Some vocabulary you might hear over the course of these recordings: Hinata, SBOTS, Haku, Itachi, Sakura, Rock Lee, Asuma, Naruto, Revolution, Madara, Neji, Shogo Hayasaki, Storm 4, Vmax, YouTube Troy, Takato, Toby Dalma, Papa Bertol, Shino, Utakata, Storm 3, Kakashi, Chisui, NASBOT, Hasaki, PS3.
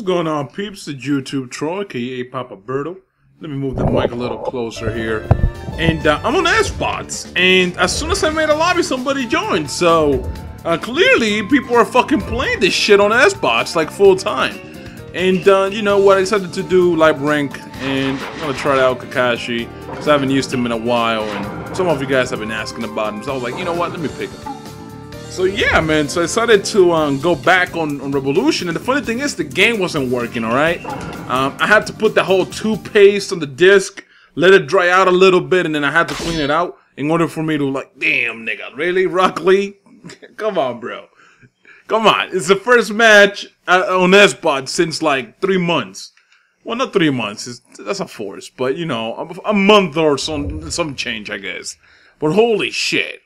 What's going on, peeps? It's YouTube Troy, aka Papa Bertol. Let me move the mic a little closer here. And I'm on SBOTS, and as soon as I made a lobby, somebody joined. So clearly, people are fucking playing this shit on SBOTS like full time. And you know what? I decided to do live rank, and I'm gonna try out Kakashi because I haven't used him in a while, and some of you guys have been asking about him. So I was like, you know what? Let me pick him. So yeah, man, so I decided to go back on Revolution, and the funny thing is the game wasn't working, alright? I had to put the whole toothpaste on the disc, let it dry out a little bit, and then I had to clean it out in order for me to like, damn nigga, really? Rock Lee? Come on, bro. Come on, it's the first match on SBOT since like 3 months. Well, not 3 months, that's a force, but you know, a month or some change, I guess. But holy shit.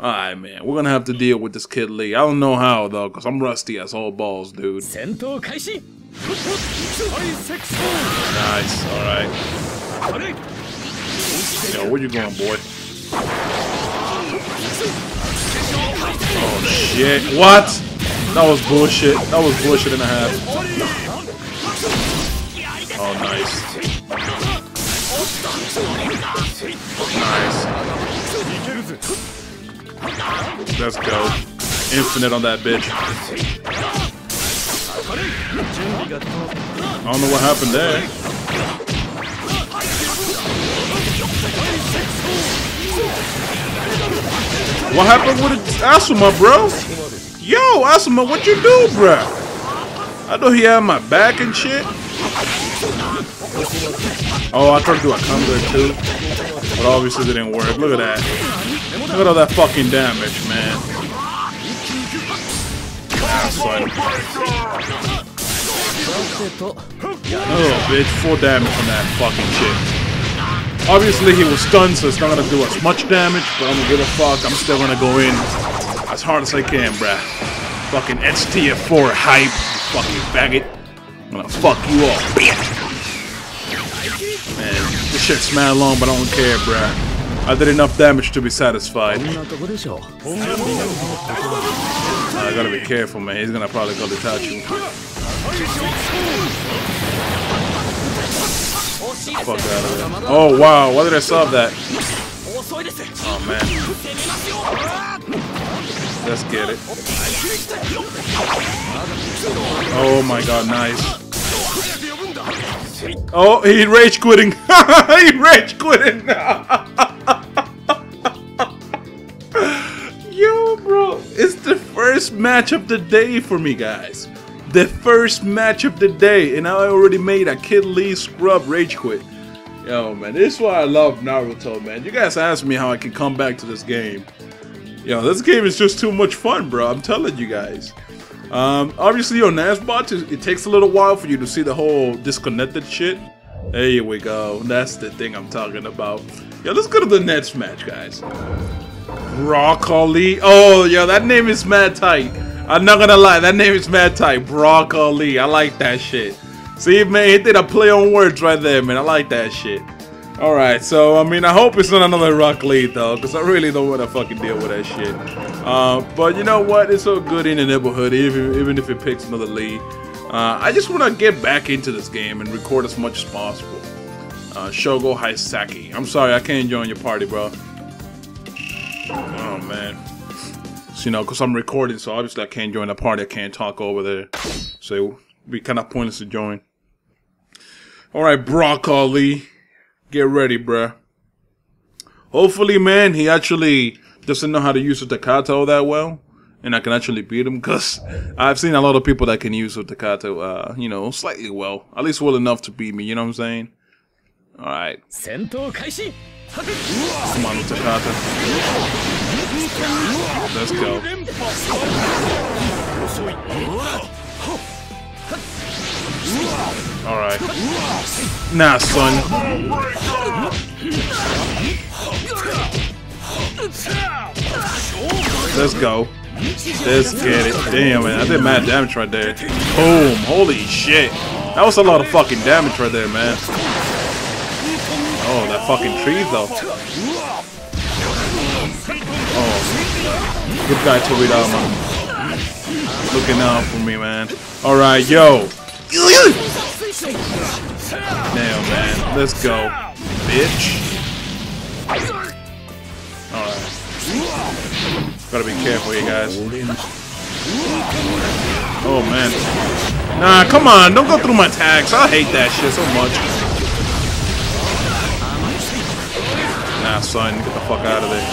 Alright, man, we're gonna have to deal with this kid Lee. I don't know how though, cause I'm rusty as all balls, dude. Nice, alright. Yo, where you going, boy? Oh shit, what? That was bullshit. That was bullshit and a half. Oh, nice. Nice. Let's go. Infinite on that bitch. I don't know what happened there. What happened with Asuma, bro? Yo, Asuma, what you do, bro? I know he had my back and shit. Oh, I tried to do a combo too. But obviously it didn't work. Look at that. Look at all that fucking damage, man. Oh, bitch, full damage on that fucking shit. Obviously, he was stunned, so it's not gonna do as much damage, but I don't give a fuck. I'm still gonna go in as hard as I can, bruh. Fucking STF4 hype, you fucking faggot. I'm gonna fuck you all, bitch. Man, this shit's mad long, but I don't care, bruh. I did enough damage to be satisfied. I gotta be careful, man. He's gonna probably go to Itachi. Fuck out of there. Oh, wow. Why did I solve that? Oh, man. Let's get it. Oh, my God. Nice. Oh, he rage quitting. He rage quitting. Yo, bro, it's the first match of the day for me, guys. The first match of the day, and I already made a Kid Lee scrub rage quit. Yo, man, this is why I love Naruto, man. You guys asked me how I can come back to this game. Yo, this game is just too much fun, bro. I'm telling you guys. Obviously on NASBOT, it takes a little while for you to see the whole disconnected shit. There we go. That's the thing I'm talking about. Yo, let's go to the next match, guys. Rock Lee. Oh, yo, that name is mad tight. I'm not gonna lie, that name is mad tight. Rock Lee. I like that shit. See, man, it did a play on words right there, man. I like that shit. Alright, so, I mean, I hope it's not another Rock Lee, though, because I really don't want to fucking deal with that shit. But you know what? It's all good in the neighborhood, even if it picks another Lee. I just want to get back into this game and record as much as possible. Shogo Hayasaki. I'm sorry, I can't join your party, bro. Oh, man. So, you know, because I'm recording, so obviously I can't join the party. I can't talk over there. So, it would be kind of pointless to join. Alright, Rock Lee. Get ready, bruh. Hopefully, man, he actually doesn't know how to use Takato that well, and I can actually beat him, because I've seen a lot of people that can use Takato, you know, slightly well. At least well enough to beat me, you know what I'm saying? Alright. Come on, Utakata. Let's go. Alright. Nah, son. Let's go. Let's get it. Damn, man. I did mad damage right there. Boom. Holy shit. That was a lot of fucking damage right there, man. Oh, that fucking tree, though. Oh. Good guy, Toby Dalma. Looking out for me, man. Alright, yo. Now, man, let's go, bitch. Alright. Gotta be careful, you guys. Oh, man. Nah, come on, don't go through my tags. I hate that shit so much. Nah, son, get the fuck out of there.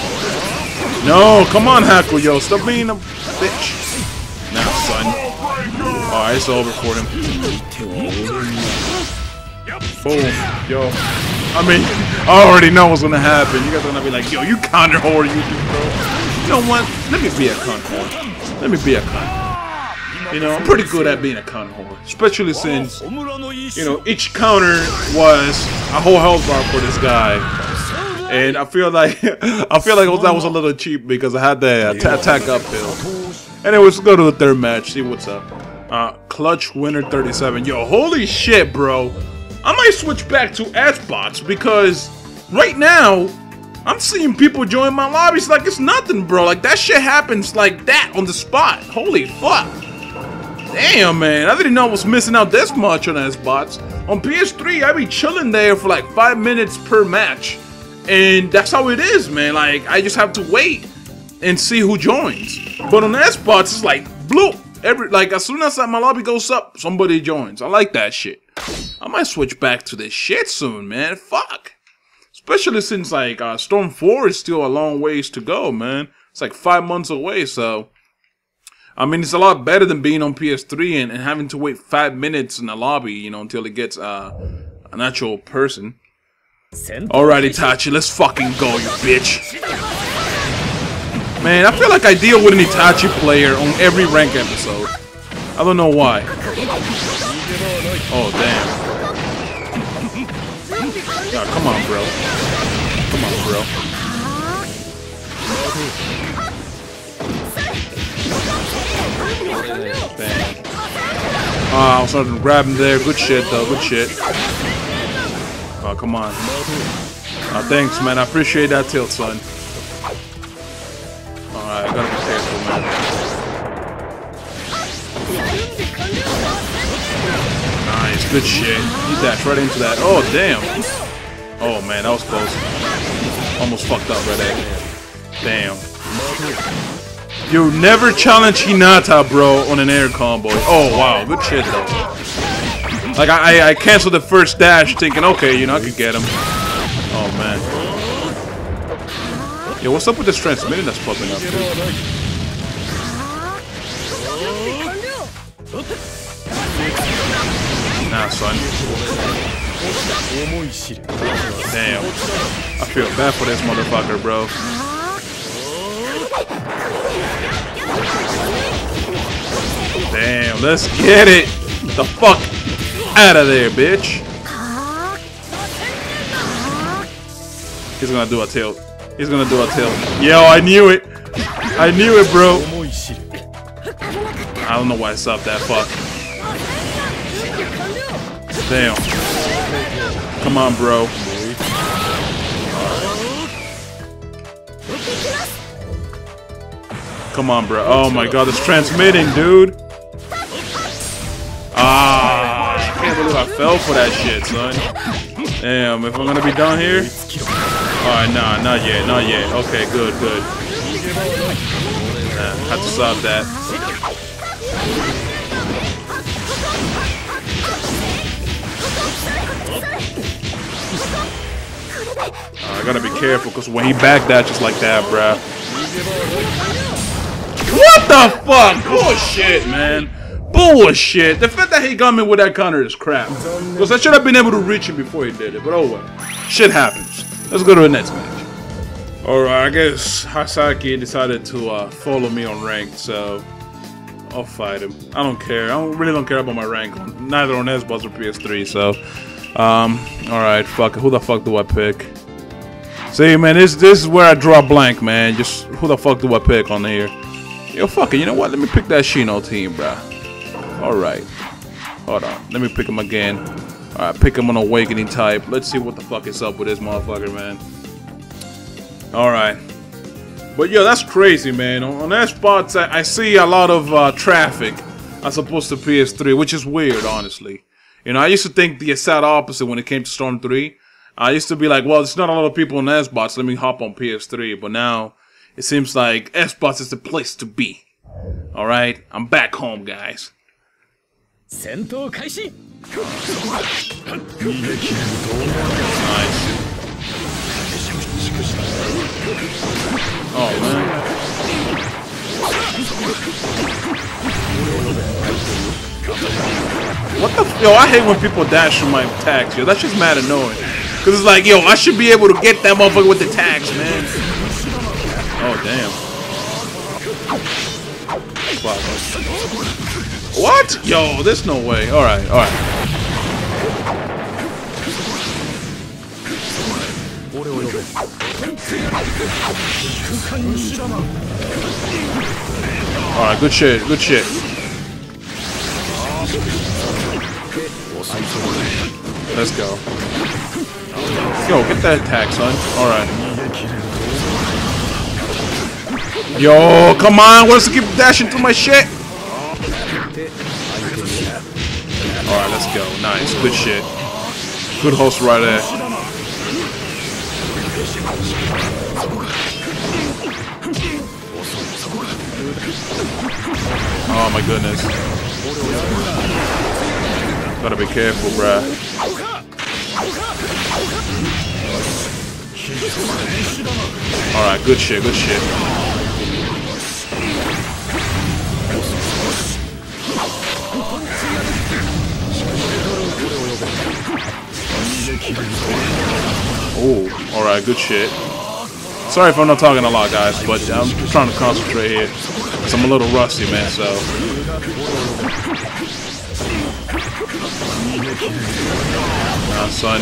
No, come on, Haku, yo. Stop being a bitch. Nah, son. Alright, it's over for him. Boom. Yo. I mean, I already know what's gonna happen. You guys are gonna be like, yo, you counter whore, you do, bro. You know what? Let me be a cunt whore. Let me be a cunt. You know, I'm pretty good at being a cunt whore. Especially since, you know, each counter was a whole health bar for this guy. And I feel like, that was a little cheap because I had the attack up build. Anyway, let's go to the third match, see what's up. Clutch Winner 37. Yo, holy shit, bro. I might switch back to SBOTS because right now, I'm seeing people join my lobbies like it's nothing, bro. Like, that shit happens like that on the spot. Holy fuck. Damn, man. I didn't know I was missing out this much on SBOTS. On PS3, I be chilling there for like 5 minutes per match. And that's how it is, man. Like, I just have to wait and see who joins. But on SBOTS, it's like, bloop. Like, as soon as my lobby goes up, somebody joins. I like that shit. I might switch back to this shit soon, man. Fuck. Especially since, like, Storm 4 is still a long ways to go, man. It's like 5 months away, so. I mean, it's a lot better than being on PS3 and having to wait 5 minutes in the lobby, you know, until it gets an actual person. Alright, Itachi, let's fucking go, you bitch. Man, I feel like I deal with an Itachi player on every rank episode. I don't know why. Oh, damn. Oh, come on, bro. Come on, bro. Damn. Oh, I was starting to grab him there. Good shit, though. Good shit. Oh, come on. Oh, thanks, man. I appreciate that tilt, son. Alright, I gotta be careful, man. Nice, good shit. He dashed right into that. Oh, damn. Oh, man, that was close. Almost fucked up right there. Damn. You never challenge Hinata, bro, on an air combo. Oh, wow, good shit, though. Like, I canceled the first dash thinking, okay, you know, I could get him. Oh, man. Yo, what's up with this transmitting that's popping up, dude? Nah, son. Damn. I feel bad for this motherfucker, bro. Damn, let's get it! The fuck out of there, bitch! He's gonna do a tilt. He's gonna do a tilt. Yo, I knew it. I knew it, bro. I don't know why I stopped that. Fuck. Damn. Come on, bro. Come on, bro. Oh my god, it's transmitting, dude. Ah, I can't believe I fell for that shit, son. Damn, if I'm gonna be down here. Alright, nah, not yet, not yet. Okay, good, good. Nah, have to solve that. I gotta be careful, because when he back dashes like that, bruh. What the fuck? Bullshit, man. Bullshit. The fact that he got me with that counter is crap. Because I should have been able to reach him before he did it, but oh well. Shit happens. Let's go to the next match. Alright, I guess Hasaki decided to follow me on rank, so I'll fight him. I don't care. I really don't care about my rank, neither on SBOTS or PS3, so. Alright, fuck it. Who the fuck do I pick? See, man, this is where I draw a blank, man. Just who the fuck do I pick on here? Yo, fuck it. You know what? Let me pick that Shino team, bruh. Alright. Hold on. Let me pick him again. Alright, pick him on Awakening type. Let's see what the fuck is up with this motherfucker, man. Alright. But yo, that's crazy, man. On SBOTS, I see a lot of traffic. as opposed to PS3, which is weird, honestly. You know, I used to think the exact opposite when it came to Storm 3. I used to be like, well, it's not a lot of people in SBOTS, let me hop on PS3. But now, it seems like SBOTS is the place to be. Alright, I'm back home, guys. Nice. Oh, man. What the f— yo, I hate when people dash from my tags, yo. That's just mad annoying. Cause it's like, yo, I should be able to get that motherfucker with the tags, man. Oh, damn. Wow. What? Yo, there's no way. Alright, alright. Alright, good shit, good shit. Let's go. Yo, get that attack, son. Alright. Yo, come on, why does it keep dashing through my shit? Alright, let's go. Nice, good shit. Good host right there. Oh my goodness. Gotta be careful, bruh. Alright, good shit, good shit. Oh, alright, good shit. Sorry if I'm not talking a lot, guys, but I'm trying to concentrate here. Cause I'm a little rusty, man, so. Nah, son.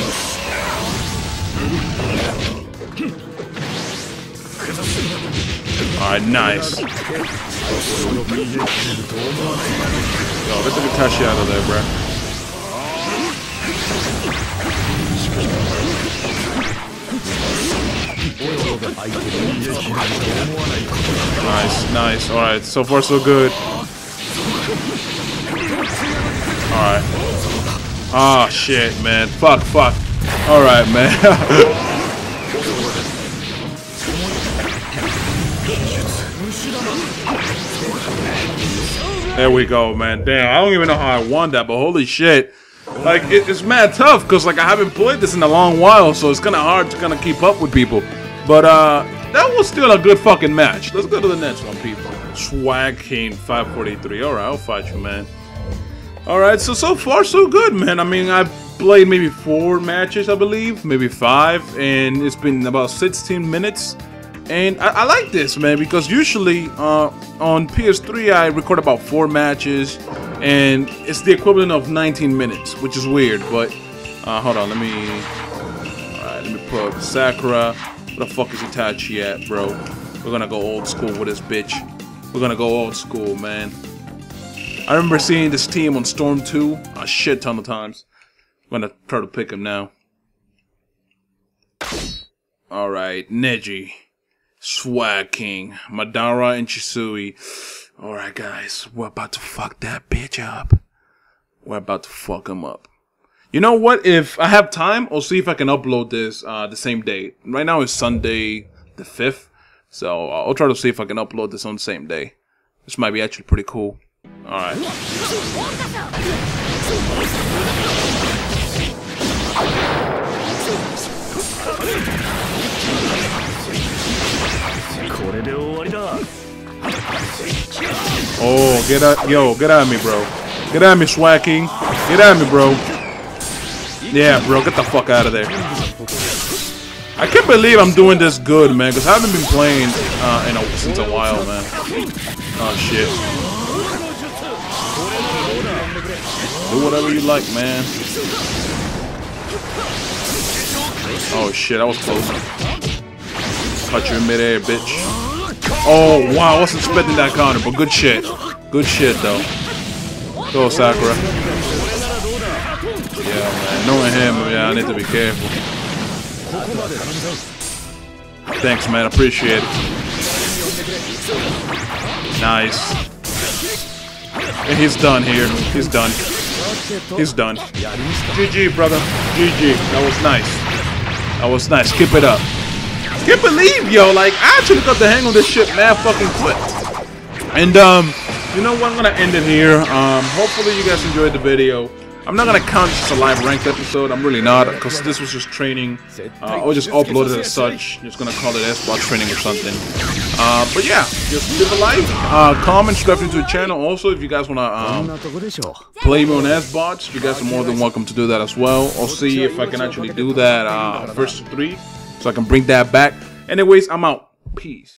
Alright, nice. Yo, get the Kakashi out of there, bruh. Nice, nice. Alright, so far so good. Alright. Ah, shit, man. Fuck, fuck. Alright, man. There we go, man. Damn, I don't even know how I won that, but holy shit. Like, it's mad tough, because, like, I haven't played this in a long while, so it's kind of hard to kind of keep up with people. But, that was still a good fucking match. Let's go to the next one, people. Swag King 543. Alright, I'll fight you, man. Alright, so far, so good, man. I mean, I've played maybe 4 matches, I believe. Maybe 5. And it's been about 16 minutes. And I like this, man, because usually on PS3, I record about 4 matches. And it's the equivalent of 19 minutes, which is weird, but... hold on, let me pull up Sakura. Where the fuck is Itachi at, bro? We're gonna go old school with this bitch. We're gonna go old school, man. I remember seeing this team on Storm 2 a shit ton of times. I'm gonna try to pick him now. Alright, Neji. Swag King. Madara and Chisui. Alright guys, we're about to fuck that bitch up. We're about to fuck him up. You know what, if I have time, I'll see if I can upload this the same day. Right now it's Sunday the 5th, so I'll try to see if I can upload this on the same day. This might be actually pretty cool. Alright. Oh, get out, yo, get at me, bro. Get at me, Swag King. Get at me, bro. Yeah, bro, get the fuck out of there. I can't believe I'm doing this good, man, because I haven't been playing since a while, man. Oh, shit. Do whatever you like, man. Oh, shit, I was close. Caught you in midair, bitch. Oh, wow, I wasn't expecting that counter, but good shit. Good shit, though. Go, Sakura. Yeah, man. Knowing him, yeah, I need to be careful. Thanks, man. Appreciate it. Nice. And he's done here. He's done. He's done. GG, brother. GG. That was nice. That was nice. Keep it up. Can't believe, yo, like, I actually got the hang of this shit mad fucking quick. And, you know what? I'm gonna end it here. Hopefully you guys enjoyed the video. I'm not gonna count this as a live ranked episode. I'm really not, because this was just training, or just uploaded as such. I'm just gonna call it SBOTS training or something. But yeah, just leave a like, comment, subscribe to the channel. Also, if you guys wanna play me on SBOTS, you guys are more than welcome to do that as well. I'll see if I can actually do that versus 3, so I can bring that back. Anyways, I'm out. Peace.